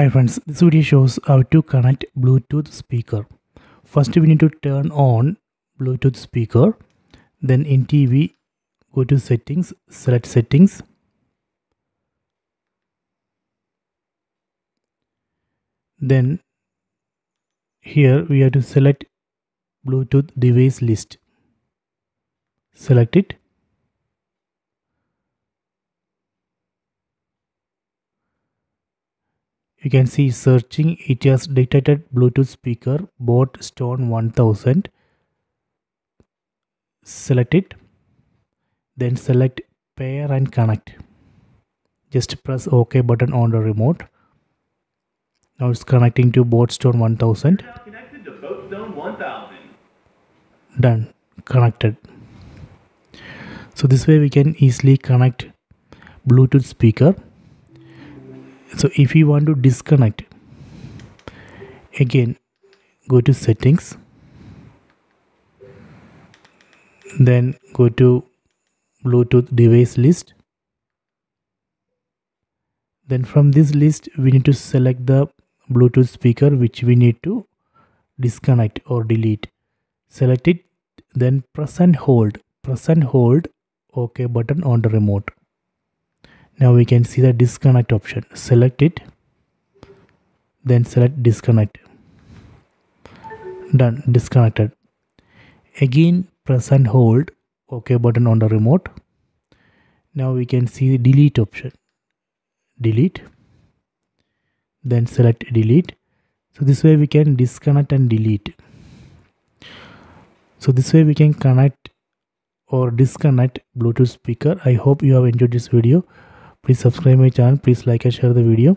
Hi friends, this video shows how to connect Bluetooth speaker. First we need to turn on Bluetooth speaker. Then in TV, go to settings, select settings. Then here we have to select Bluetooth device list. Select it. You can see searching, it has detected Bluetooth speaker Boatstone 1000. Select it. Then select pair and connect. Just press OK button on the remote. Now it's connecting to Boatstone 1000. Connected to Boatstone 1000. Done. Connected. So this way we can easily connect Bluetooth speaker. So if you want to disconnect, again go to settings, then go to Bluetooth device list. Then from this list we need to select the Bluetooth speaker which we need to disconnect or delete. Select it, then press and hold OK button on the remote. Now we can see the disconnect option. Select it, then select disconnect. Done, disconnected. Again press and hold OK button on the remote. Now we can see the delete option. Delete, then select delete. So this way we can disconnect and delete. So this way we can connect or disconnect Bluetooth speaker. I hope you have enjoyed this video. Please subscribe my channel. Please like and share the video.